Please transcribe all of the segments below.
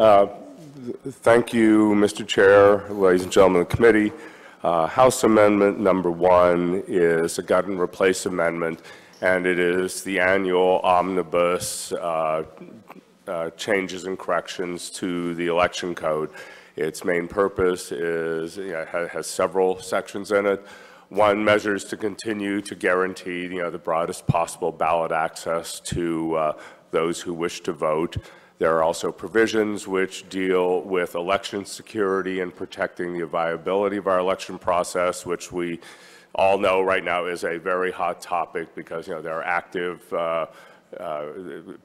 Thank you, Mr. Chair, ladies and gentlemen of the committee. House Amendment number one is a gut and replace amendment, and it is the annual omnibus changes and corrections to the election code. Its main purpose is, has several sections in it. One measures to continue to guarantee, the broadest possible ballot access to those who wish to vote. There are also provisions which deal with election security and protecting the viability of our election process, which we all know right now is a very hot topic because there are active,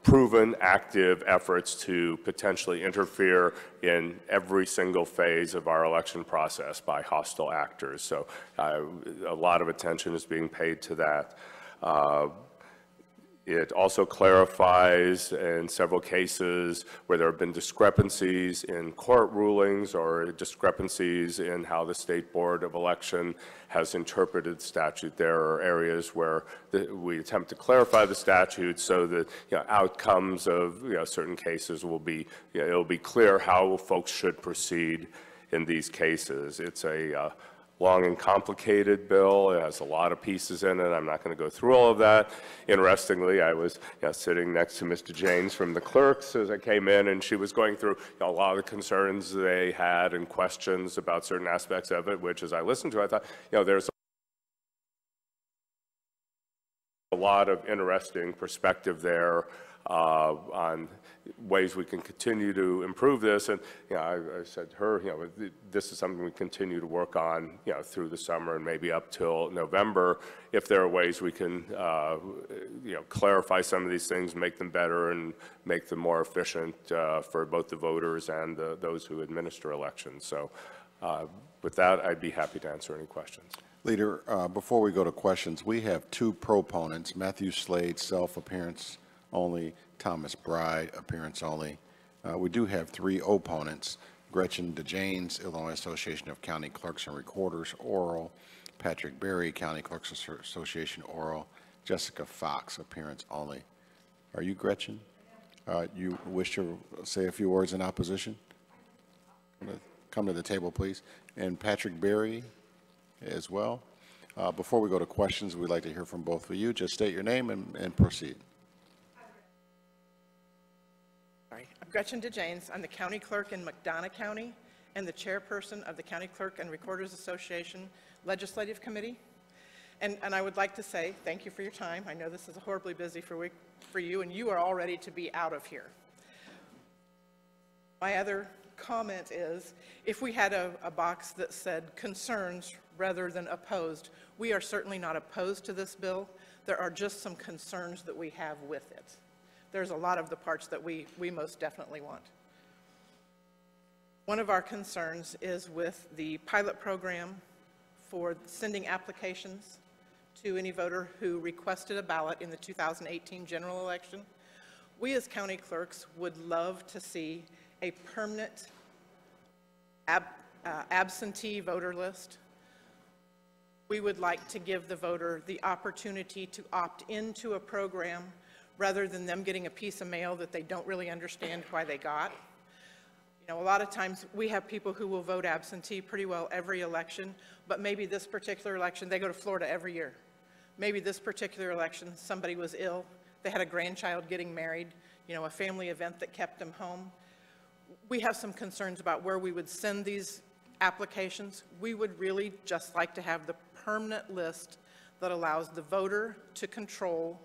proven active efforts to potentially interfere in every single phase of our election process by hostile actors. So a lot of attention is being paid to that. It also clarifies in several cases where there have been discrepancies in court rulings or discrepancies in how the State Board of Election has interpreted statute. There are areas where we attempt to clarify the statute so that outcomes of certain cases will be, it'll be clear how folks should proceed in these cases. It's a long and complicated bill. It has a lot of pieces in it. I'm not going to go through all of that. Interestingly, I was sitting next to Mr. James from the clerks as I came in, and she was going through a lot of the concerns they had and questions about certain aspects of it, which as I listened to, I thought, there's a lot of interesting perspective there on ways we can continue to improve this. And I said to her, this is something we continue to work on, through the summer and maybe up till November, if there are ways we can, clarify some of these things, make them better and make them more efficient for both the voters and those who administer elections. So with that, I'd be happy to answer any questions. Leader, before we go to questions, we have two proponents, Matthew Slade, self-appearance only, Thomas Bride, appearance only. We do have three opponents: Gretchen DeJanes, Illinois Association of County Clerks and Recorders, oral; Patrick Berry, County Clerks Association, oral; Jessica Fox, appearance only. Are you Gretchen? You wish to say a few words in opposition? Come to the table, please. And Patrick Berry as well. Before we go to questions, we'd like to hear from both of you. Just state your name and proceed. I'm Gretchen DeJanes. I'm the county clerk in McDonough County and the chairperson of the County Clerk and Recorders Association Legislative Committee. And I would like to say thank you for your time. I know this is a horribly busy week for you, and you are all ready to be out of here. My other comment is, if we had a box that said concerns rather than opposed, we are certainly not opposed to this bill. There are just some concerns that we have with it. There's a lot of the parts that we most definitely want. One of our concerns is with the pilot program for sending applications to any voter who requested a ballot in the 2018 general election. We as county clerks would love to see a permanent absentee voter list. We would like to give the voter the opportunity to opt into a program rather than them getting a piece of mail that they don't really understand why they got. A lot of times we have people who will vote absentee pretty well every election, but maybe this particular election, they go to Florida every year. Maybe this particular election, somebody was ill, they had a grandchild getting married, a family event that kept them home. We have some concerns about where we would send these applications. We would really just like to have the permanent list that allows the voter to control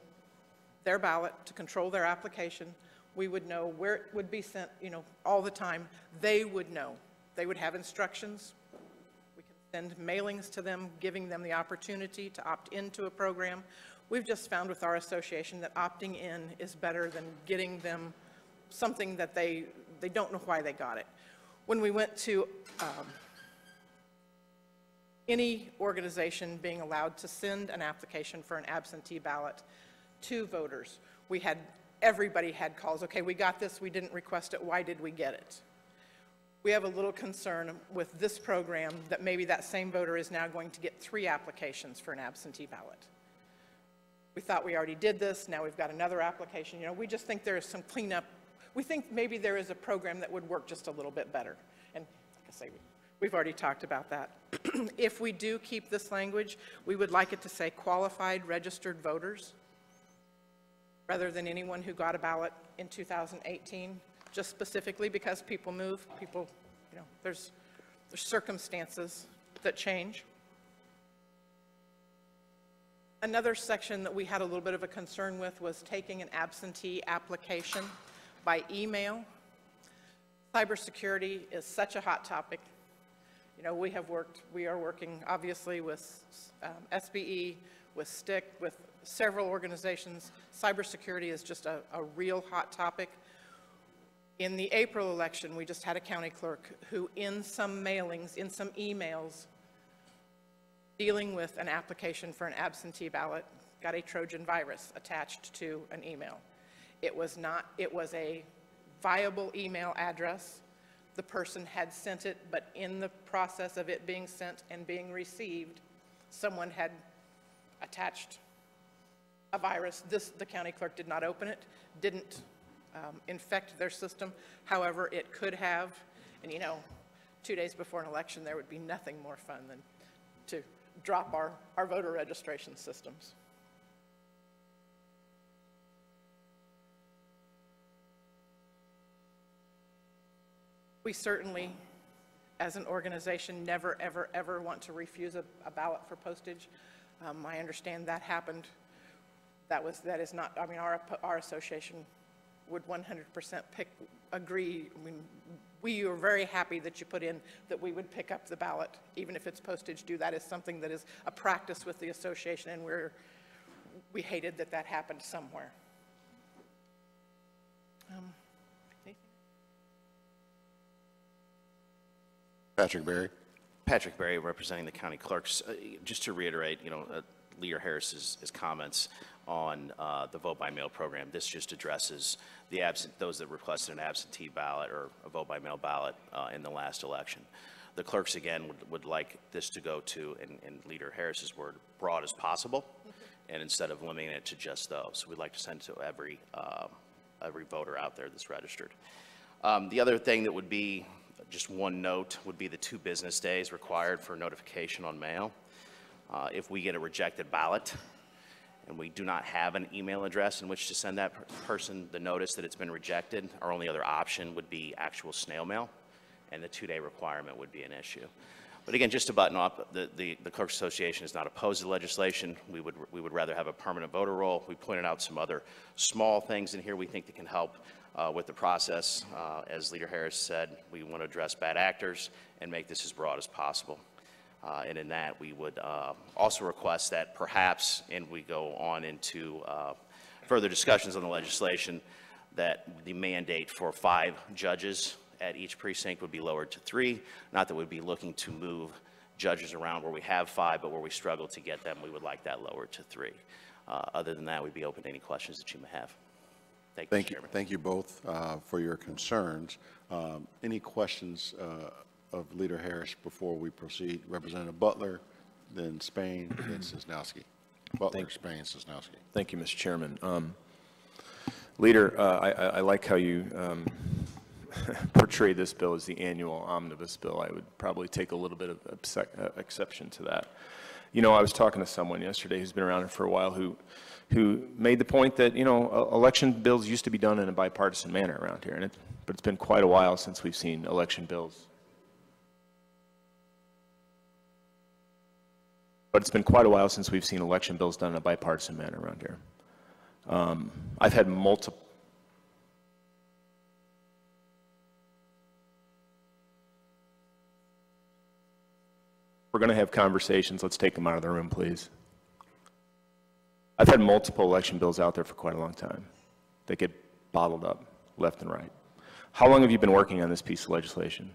their ballot, to control their application. We would know where it would be sent, all the time. They would know. They would have instructions. We can send mailings to them, giving them the opportunity to opt into a program. We've just found with our association that opting in is better than getting them something that they don't know why they got it. When we went to any organization being allowed to send an application for an absentee ballot, two voters. Everybody had calls, okay, we got this, we didn't request it, why did we get it? We have a little concern with this program that maybe that same voter is now going to get three applications for an absentee ballot. We thought we already did this, now we've got another application. We just think there is some cleanup. we think maybe there is a program that would work just a little bit better. And like I say, we've already talked about that. If we do keep this language, we would like it to say qualified registered voters rather than anyone who got a ballot in 2018, just specifically because people move, people, you know, there's circumstances that change. Another section that we had a little bit of a concern with was taking an absentee application by email. Cybersecurity is such a hot topic. You know, we are working obviously with SBE, with STIC, with several organizations. Cybersecurity is just a real hot topic. In the April election, we just had a county clerk who in some mailings, in some emails, dealing with an application for an absentee ballot, got a Trojan virus attached to an email. It was a viable email address. The person had sent it, but in the process of it being sent and being received, someone had attached a virus. The county clerk did not open it, didn't infect their system. However, it could have, and you know, 2 days before an election, there would be nothing more fun than to drop our voter registration systems. We certainly, as an organization, never, ever, ever want to refuse a ballot for postage. I understand that happened. That is not, I mean, our association would 100% agree. I mean, we are very happy that you put in that we would pick up the ballot, even if it's postage due. That is something that is a practice with the association, and we hated that happened somewhere. Patrick Berry, representing the county clerks. Just to reiterate, you know, Leader Harris's comments on the vote by mail program. This just addresses the those that requested an absentee ballot or a vote by mail ballot in the last election. The clerks, again, would like this to go to, in Leader Harris's word, broad as possible, and instead of limiting it to just those. We'd like to send it to every voter out there that's registered. The other thing that would be just one note would be the 2 business days required for notification on mail. If we get a rejected ballot and we do not have an email address in which to send that person the notice that it's been rejected, our only other option would be actual snail mail, and the 2-day requirement would be an issue. But again, just to button up, the Clerks Association is not opposed to legislation. We would rather have a permanent voter roll. We pointed out some other small things in here we think that can help with the process. As Leader Harris said, we want to address bad actors and make this as broad as possible. And in that, we would also request that perhaps, and we go on into further discussions on the legislation, that the mandate for 5 judges at each precinct would be lowered to 3. Not that we'd be looking to move judges around where we have 5, but where we struggle to get them, we would like that lowered to 3. Other than that, we'd be open to any questions that you may have. Thank you, Chairman. Thank you both for your concerns. Any questions of Leader Harris before we proceed? Representative Butler, then Spain, then Sosnowski. Butler, Spain, Sosnowski. Thank you, Mr. Chairman. Leader, I like how you portray this bill as the annual omnibus bill. I would probably take a little bit of exception to that. You know, I was talking to someone yesterday who's been around for a while who made the point that, you know, election bills used to be done in a bipartisan manner around here, and but it's been quite a while since we've seen election bills. But it's been quite a while since we've seen election bills done in a bipartisan manner around here. I've had multiple. We're going to have conversations. Let's take them out of the room, please. I've had multiple election bills out there for quite a long time. They get bottled up left and right. How long have you been working on this piece of legislation?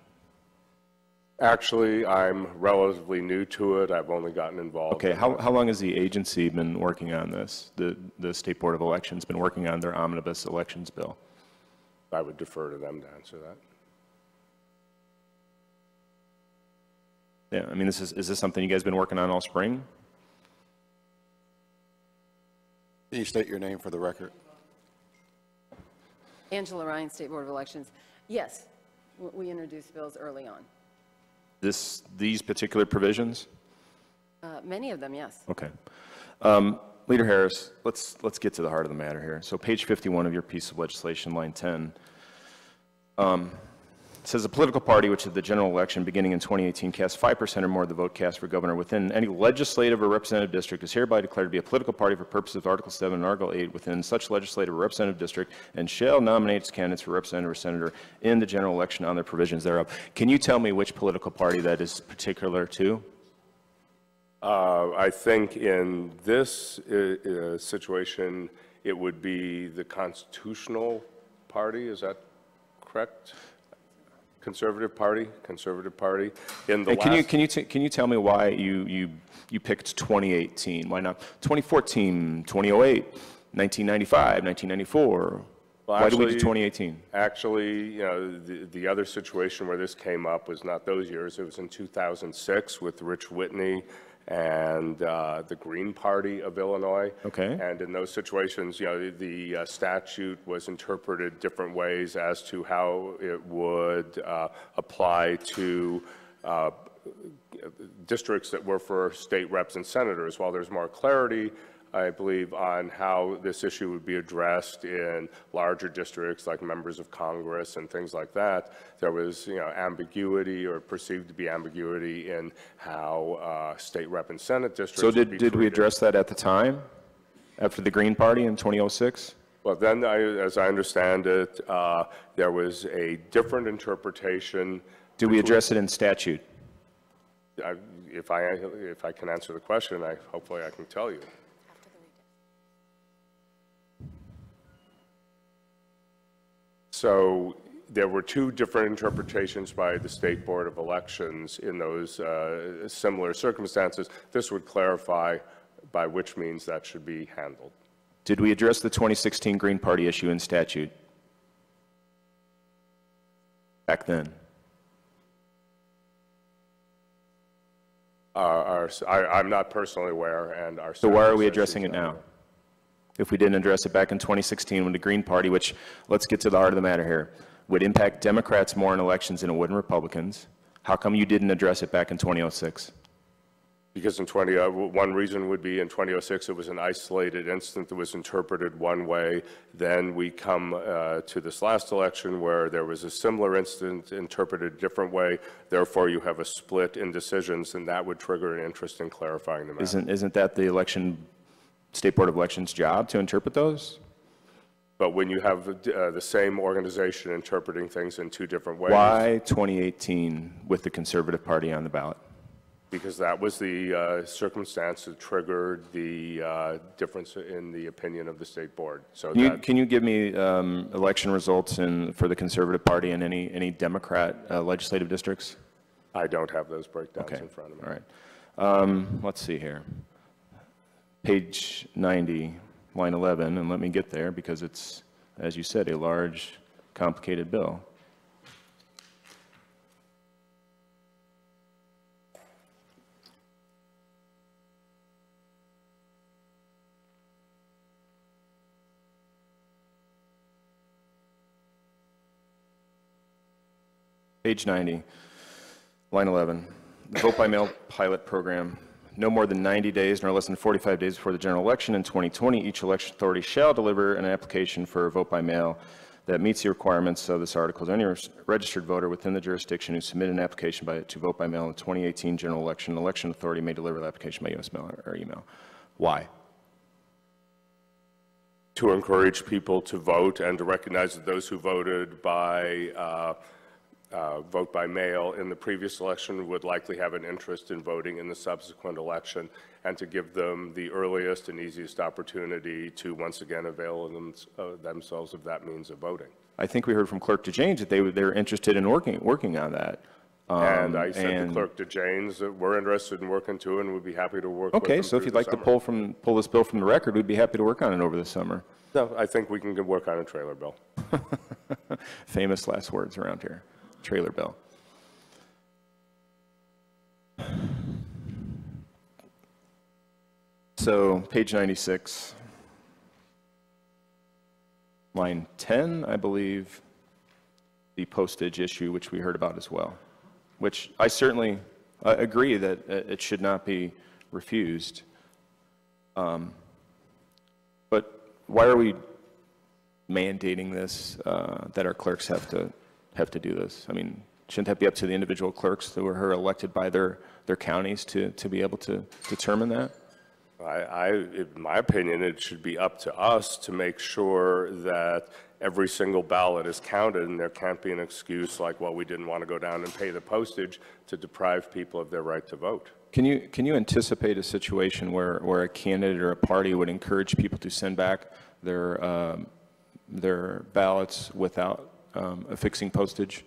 Actually, I'm relatively new to it. I've only gotten involved. Okay, how long has the agency been working on this? The State Board of Elections been working on their omnibus elections bill? I would defer to them to answer that. Yeah, I mean, is this something you guys been working on all spring? Can you state your name for the record? Angela Ryan, State Board of Elections. Yes, we introduced bills early on. These particular provisions? Many of them, yes. Okay. Leader Harris, let's get to the heart of the matter here. So page 51 of your piece of legislation, line 10, says a political party which at the general election beginning in 2018 casts 5% or more of the vote cast for governor within any legislative or representative district is hereby declared to be a political party for purposes of Article 7 and Article 8 within such legislative or representative district and shall nominate its candidates for representative or senator in the general election on their provisions thereof. Can you tell me which political party that is particular to? I think in this situation, it would be the Constitutional Party. Is that correct? Conservative Party. In the can you tell me why you picked 2018? Why not 2014, 2008, 1995, 1994? Well, actually, why did we do 2018? Actually, you know, the other situation where this came up was not those years. It was in 2006 with Rich Whitney and the Green Party of Illinois. Okay. And in those situations, you know, the statute was interpreted different ways as to how it would apply to districts that were for state reps and senators. While there's more clarity, I believe, on how this issue would be addressed in larger districts like members of Congress and things like that, there was, you know, ambiguity or perceived to be ambiguity in how state rep and Senate districts would be treated. So did we address that at the time, after the Green Party in 2006? Well, then, as I understand it, there was a different interpretation. Did we address it in statute? If I can answer the question, hopefully I can tell you. So there were two different interpretations by the State Board of Elections in those similar circumstances. This would clarify by which means that should be handled. Did we address the 2016 Green Party issue in statute back then? I'm not personally aware, and our... So why are we addressing it now? If we didn't address it back in 2016 when the Green Party, which, let's get to the heart of the matter here, would impact Democrats more in elections than it would in Republicans, how come you didn't address it back in 2006? Because in one reason would be in 2006 it was an isolated incident that was interpreted one way. Then we come to this last election where there was a similar incident interpreted a different way. Therefore, you have a split in decisions, and that would trigger an interest in clarifying the matter. Isn't that the election... State Board of Elections job to interpret those? But when you have the same organization interpreting things in two different ways. Why 2018 with the Conservative Party on the ballot? Because that was the circumstance that triggered the difference in the opinion of the State Board. So can you give me election results for the Conservative Party in any Democrat legislative districts? I don't have those breakdowns in front of me. All right. Let's see here. Page 90, line 11, and let me get there because it's, as you said, a large, complicated bill. Page 90, line 11, the vote-by-mail pilot program. No more than 90 days nor less than 45 days before the general election in 2020, each election authority shall deliver an application for a vote by mail that meets the requirements of this article to any registered voter within the jurisdiction who submitted an application to vote by mail in the 2018 general election. An election authority may deliver the application by U.S. mail or email. Why? To encourage people to vote and to recognize that those who voted by vote by mail in the previous election would likely have an interest in voting in the subsequent election, and to give them the earliest and easiest opportunity to once again avail themselves of that means of voting. I think we heard from Clerk DeJanes that they're interested in working on that. And I said to Clerk DeJanes that we're interested in working too, and would be happy to work. Okay, so if you'd like to pull this bill from the record, we'd be happy to work on it over the summer. No, I think we can work on a trailer bill. Famous last words around here. Trailer bill. So page 96, line 10, I believe, the postage issue, which we heard about as well, which I certainly agree that it should not be refused. But why are we mandating this, that our clerks have to do this? I mean, shouldn't that be up to the individual clerks that were elected by their counties to be able to determine that? In my opinion, it should be up to us to make sure that every single ballot is counted, and there can't be an excuse like, well, we didn't want to go down and pay the postage, to deprive people of their right to vote. Can you anticipate a situation where a candidate or a party would encourage people to send back their ballots without affixing postage?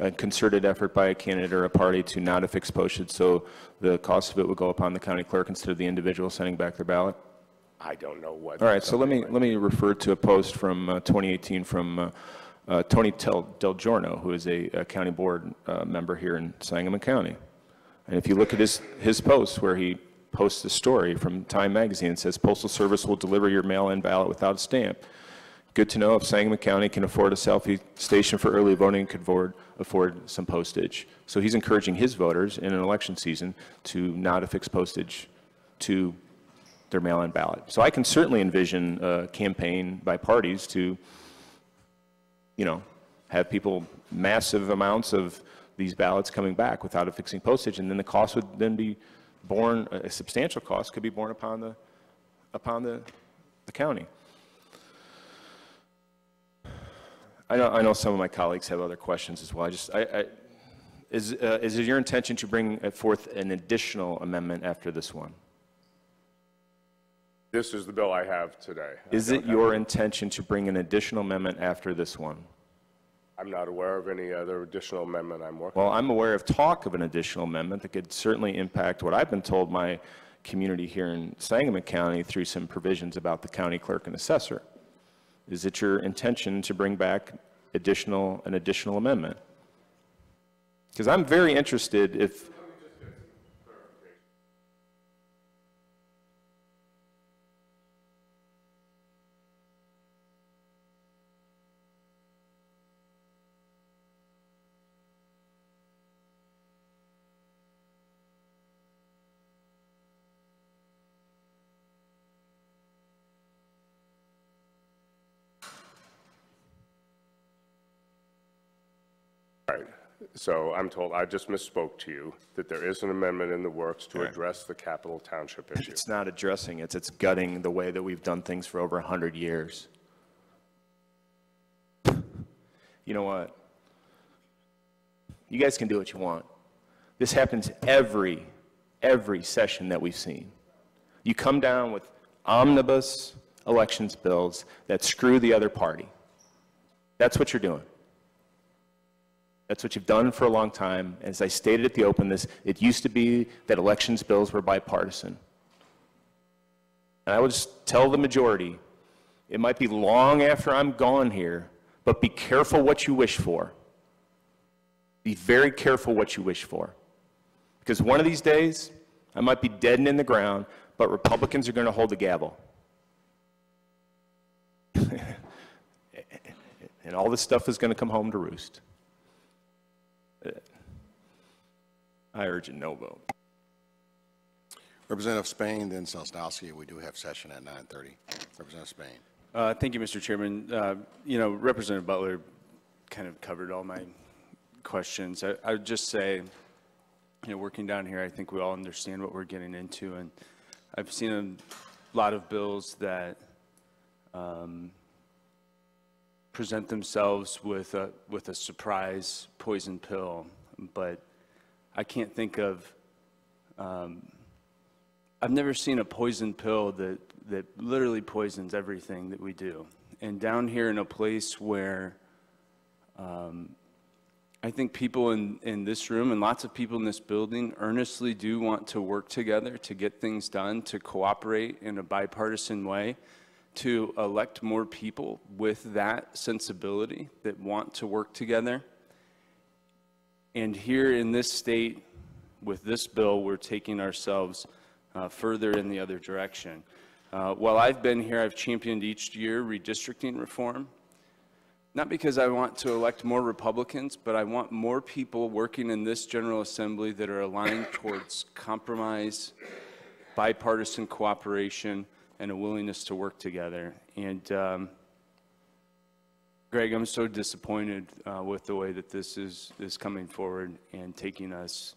A concerted effort by a candidate or a party to not affix postage, so the cost of it would go upon the county clerk instead of the individual sending back their ballot? I don't know what. All right, so let me refer to a post from 2018 from Tony Del DelGiorno, who is a county board member here in Sangamon County. And if you look at his post where he posts a story from Time magazine and says, "Postal Service will deliver your mail-in ballot without a stamp. Good to know if Sangamon County can afford a selfie station for early voting, could afford some postage." So he's encouraging his voters in an election season to not affix postage to their mail-in ballot. So I can certainly envision a campaign by parties to, you know, have people massive amounts of these ballots coming back without affixing postage, and then the cost would then be borne, a substantial cost could be borne upon the county. I know some of my colleagues have other questions as well. Is it your intention to bring forth an additional amendment after this one? This is the bill I have today. Is it your intention to bring an additional amendment after this one? I'm not aware of any other additional amendment I'm working on. Well, I'm aware of talk of an additional amendment that could certainly impact what I've been told my community here in Sangamon County through some provisions about the county clerk and assessor. Is it your intention to bring back an additional amendment? Because I'm very interested if... So I'm told, I just misspoke to you, that there is an amendment in the works to address the Capitol Township issue. It's not addressing it, it's gutting the way that we've done things for over 100 years. You know what? You guys can do what you want. This happens every session that we've seen. You come down with omnibus elections bills that screw the other party. That's what you're doing. That's what you've done for a long time. As I stated at the open, it used to be that elections bills were bipartisan. And I would just tell the majority, it might be long after I'm gone here, but be careful what you wish for. Be very careful what you wish for. Because one of these days, I might be dead and in the ground, but Republicans are going to hold the gavel. And all this stuff is going to come home to roost. I urge a no vote. Representative Spain, then Sosnowski. We do have session at 9:30. Representative Spain. Thank you, Mr. Chairman. You know, Representative Butler kind of covered all my questions. I would just say, you know, working down here, I think we all understand what we're getting into, and I've seen a lot of bills that present themselves with a surprise poison pill, but I can't think of, I've never seen a poison pill that literally poisons everything that we do. And down here in a place where I think people in this room and lots of people in this building earnestly do want to work together to get things done, to cooperate in a bipartisan way, to elect more people with that sensibility that want to work together. And here in this state, with this bill, we're taking ourselves further in the other direction. While I've been here, I've championed each year redistricting reform, not because I want to elect more Republicans, but I want more people working in this General Assembly that are aligned towards compromise, bipartisan cooperation, and a willingness to work together. And Greg, I'm so disappointed with the way that this is coming forward and taking us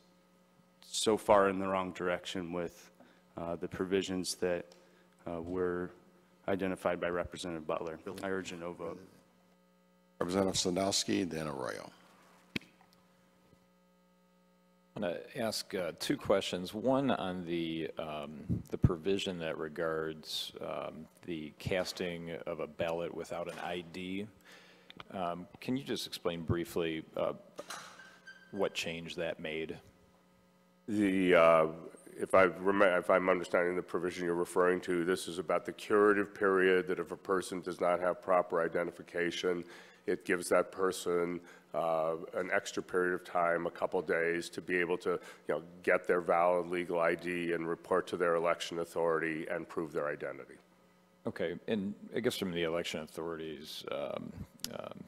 so far in the wrong direction with the provisions that were identified by Representative Butler. I urge a no vote. Representative Sandowski, then Arroyo. I'm going to ask two questions. One on the provision that regards the casting of a ballot without an ID. Can you just explain briefly what change that made? The if I'm understanding the provision you're referring to, this is about the curative period that if a person does not have proper identification, it gives that person an extra period of time, a couple days, to be able to get their valid legal ID and report to their election authority and prove their identity. Okay, and I guess from the election authorities,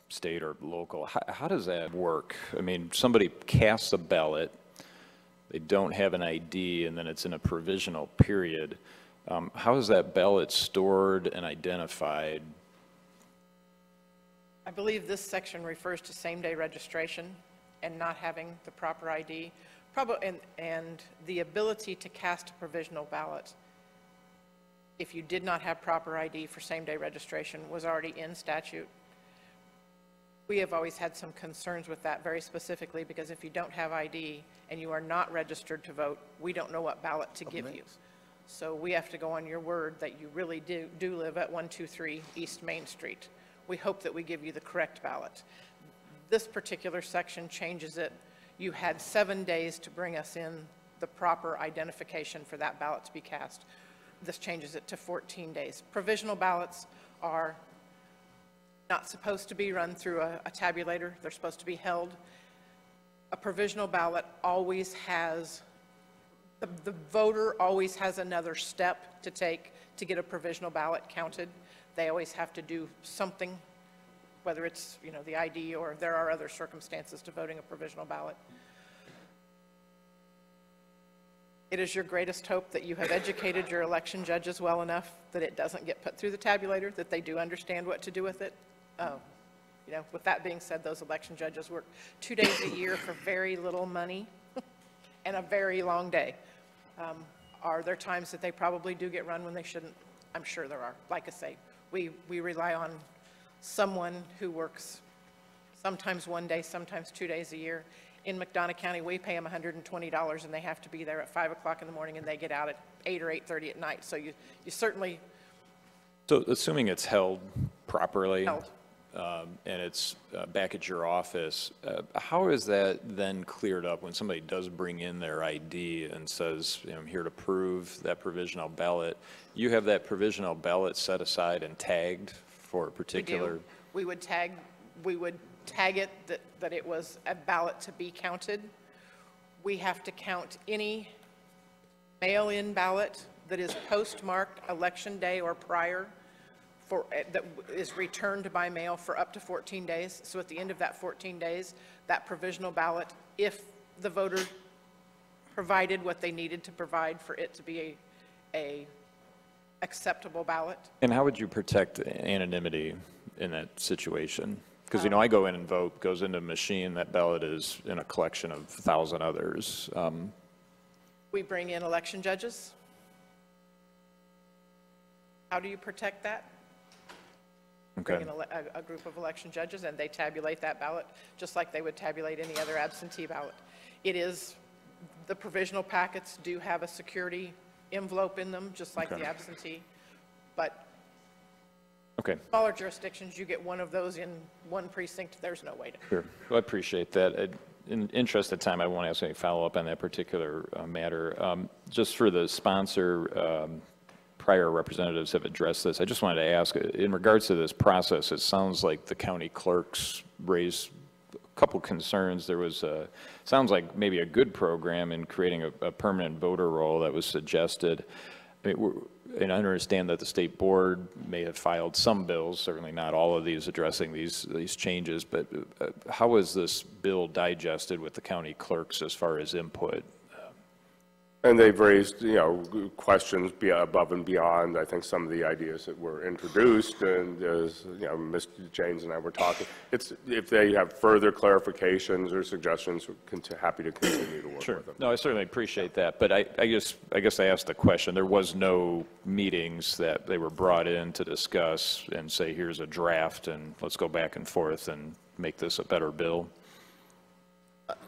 state or local, how does that work? I mean, somebody casts a ballot, they don't have an ID, and then it's in a provisional period. How is that ballot stored and identified? I believe this section refers to same-day registration and not having the proper ID, and the ability to cast a provisional ballot if you did not have proper ID for same-day registration was already in statute. We have always had some concerns with that very specifically because if you don't have ID and you are not registered to vote, we don't know what ballot to give you. So we have to go on your word that you really do live at 123 East Main Street. We hope that we give you the correct ballot. This particular section changes it. You had 7 days to bring us in the proper identification for that ballot to be cast. This changes it to 14 days. Provisional ballots are not supposed to be run through a tabulator. They're supposed to be held. A provisional ballot always has, the voter always has another step to take to get a provisional ballot counted. They always have to do something, whether it's the ID or there are other circumstances to voting a provisional ballot. It is your greatest hope that you have educated your election judges well enough that it doesn't get put through the tabulator, that they do understand what to do with it. With that being said, those election judges work 2 days a year for very little money and a very long day. Are there times that they probably do get run when they shouldn't? I'm sure there are. Like I say, we rely on someone who works sometimes 1 day, sometimes 2 days a year. In McDonough County, we pay them $120 and they have to be there at 5 o'clock in the morning and they get out at 8 or 8:30 at night. So you certainly. So assuming it's held properly and it's back at your office, how is that then cleared up when somebody does bring in their ID and says, I'm here to prove that provisional ballot? You have that provisional ballot set aside and tagged for a particular. We would tag it that it was a ballot to be counted. We have to count any mail-in ballot that is postmarked election day or prior that is returned by mail for up to 14 days. So at the end of that 14 days, that provisional ballot, if the voter provided what they needed to provide for it to be a acceptable ballot. And how would you protect anonymity in that situation? Because I go in and vote, goes into a machine, that ballot is in a collection of 1,000 others. We bring in election judges. How do you protect that? Okay. Bring in a group of election judges and they tabulate that ballot just like they would tabulate any other absentee ballot. It is, the provisional packets do have a security envelope in them just like the absentee, but okay. Smaller jurisdictions, you get one of those in one precinct, there's no way to. Sure. Well, I appreciate that. In interest of time, I won't ask any follow-up on that particular matter. Just for the sponsor, prior representatives have addressed this. I just wanted to ask, in regards to this process, it sounds like the county clerks raised a couple concerns. There was a, sounds like maybe a good program in creating a permanent voter roll that was suggested. I mean, and I understand that the state board may have filed some bills, certainly not all of these addressing these changes, but how is this bill digested with the county clerks as far as input? And they've raised, you know, questions above and beyond, I think, some of the ideas that were introduced, and as, you know, Ms. James and I were talking, it's, if they have further clarifications or suggestions, we're happy to continue to work with them. No, I certainly appreciate that, but I guess I asked the question. There was no meetings that they were brought in to discuss and say, here's a draft, and let's go back and forth and make this a better bill?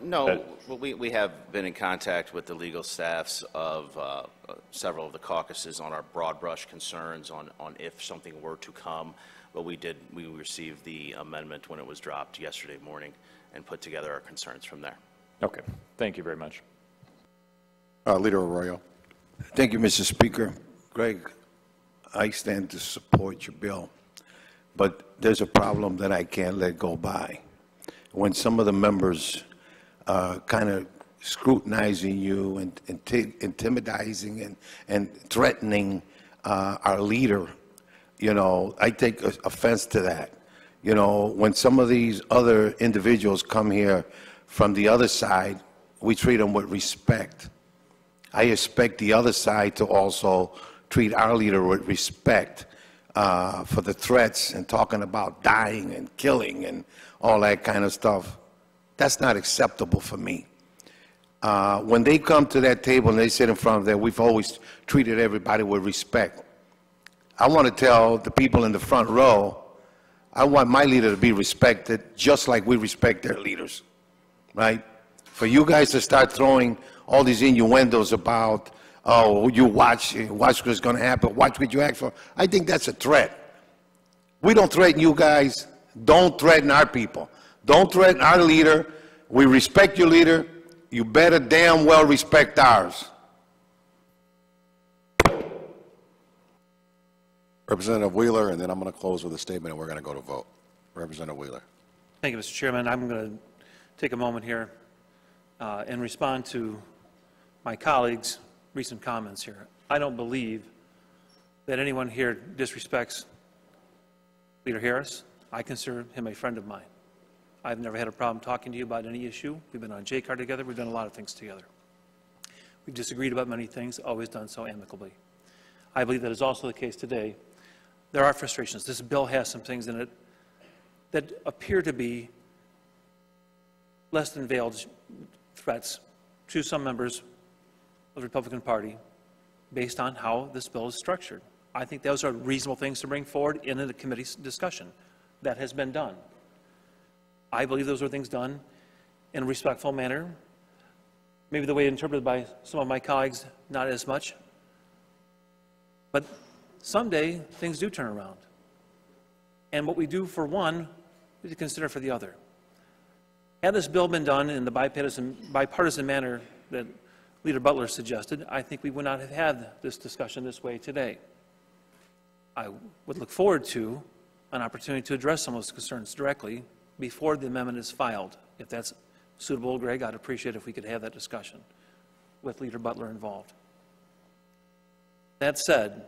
No, we have been in contact with the legal staffs of several of the caucuses on our broad brush concerns on if something were to come, but we received the amendment when it was dropped yesterday morning and put together our concerns from there. Okay, thank you very much. Leader Arroyo. Thank you, Mr. Speaker. Greg, I stand to support your bill, but there's a problem that I can't let go by. When some of the members kind of scrutinizing you and intimidating and threatening our leader, you know, I take offense to that. You know, when some of these other individuals come here from the other side, we treat them with respect. I expect the other side to also treat our leader with respect for the threats and talking about dying and killing and all that kind of stuff. That's not acceptable for me. When they come to that table and they sit in front of there, we've always treated everybody with respect. I want to tell the people in the front row, I want my leader to be respected just like we respect their leaders, right? For you guys to start throwing all these innuendos about, oh, you watch what's going to happen, watch what you act for, I think that's a threat. We don't threaten you guys. Don't threaten our people. Don't threaten our leader. We respect your leader. You better damn well respect ours. Representative Wheeler, and then I'm going to close with a statement and we're going to go to vote. Representative Wheeler. Thank you, Mr. Chairman. I'm going to take a moment here and respond to my colleagues' recent comments here. I don't believe that anyone here disrespects Leader Harris. I consider him a friend of mine. I've never had a problem talking to you about any issue. We've been on JCAR together. We've done a lot of things together. We've disagreed about many things, always done so amicably. I believe that is also the case today. There are frustrations. This bill has some things in it that appear to be less than veiled threats to some members of the Republican Party based on how this bill is structured. I think those are reasonable things to bring forward in a committee discussion. That has been done. I believe those were things done in a respectful manner. Maybe the way interpreted by some of my colleagues, not as much. But someday, things do turn around. And what we do for one, we consider for the other. Had this bill been done in the bipartisan manner that Leader Butler suggested, I think we would not have had this discussion this way today. I would look forward to an opportunity to address some of those concerns directly before the amendment is filed. If that's suitable, Greg, I'd appreciate if we could have that discussion with Leader Butler involved. That said, at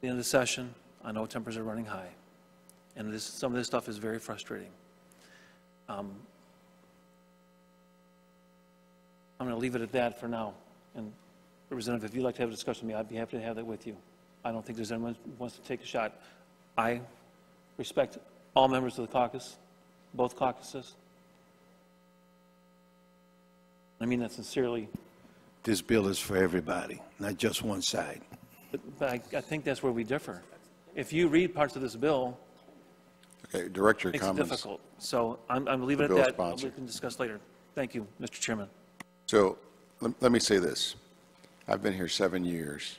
the end of the session, I know tempers are running high, and some of this stuff is very frustrating. I'm going to leave it at that for now. And Representative, if you'd like to have a discussion with me, I'd be happy to have that with you. I don't think there's anyone who wants to take a shot. I respect all members of the caucus, both caucuses. I mean that sincerely. This bill is for everybody, not just one side. But I think that's where we differ. If you read parts of this bill, okay, direct your comments. It's difficult. So I'm leaving it at that. Sponsor. We can discuss later. Thank you, Mr. Chairman. So let me say this. I've been here 7 years,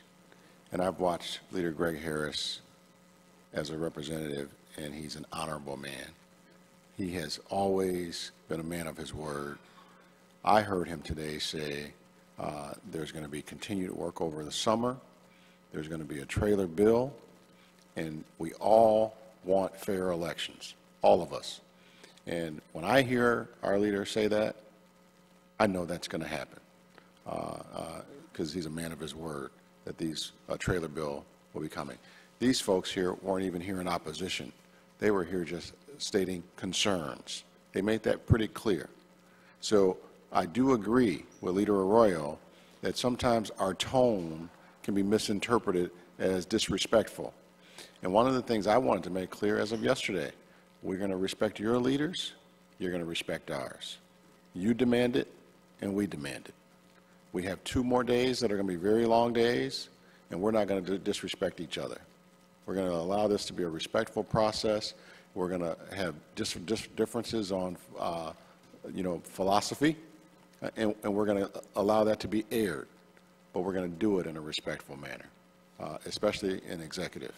and I've watched Leader Greg Harris as a representative, and he's an honorable man. He has always been a man of his word. I heard him today say there's going to be continued work over the summer, there's going to be a trailer bill, and we all want fair elections, all of us. And when I hear our leader say that, I know that's going to happen because he's a man of his word. that these trailer bill will be coming. These folks here weren't even here in opposition. They were here just stating concerns. They made that pretty clear. So I do agree with Leader Arroyo that sometimes our tone can be misinterpreted as disrespectful. And one of the things I wanted to make clear as of yesterday, we're going to respect your leaders, you're going to respect ours. You demand it, and we demand it. We have two more days that are going to be very long days, and we're not going to disrespect each other. We're going to allow this to be a respectful process. We're going to have differences on, philosophy, and we're going to allow that to be aired, but we're going to do it in a respectful manner, especially in executive.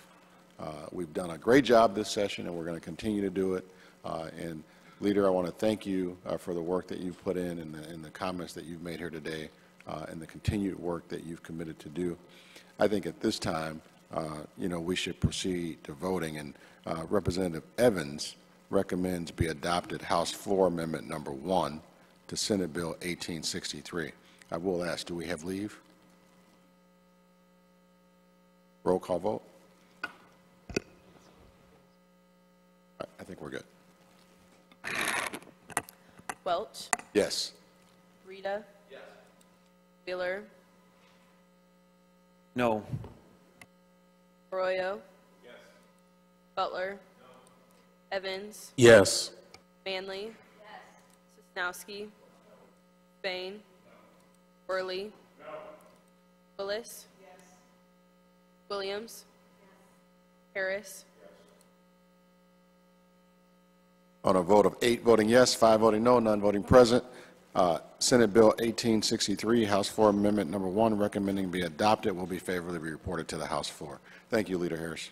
We've done a great job this session, and we're going to continue to do it. And Leader, I want to thank you for the work that you've put in and the comments that you've made here today, and the continued work that you've committed to do. I think at this time, we should proceed to voting, and Representative Evans recommends be adopted House Floor Amendment number 1 to Senate Bill 1863. I will ask, do we have leave? Roll call vote. I think we're good. Welch? Yes. Rita? Yes. Wheeler? No. Arroyo? Yes. Butler? No. Evans? Yes. Manley? Yes. Sosnowski? Spain? No. Burley? No. Willis? Yes. Williams? Yes. Harris? On a vote of 8 voting yes, 5 voting no, none voting present, Senate Bill 1863, House Floor Amendment number 1, recommending be adopted, will be favorably reported to the House floor. Thank you, Leader Harris.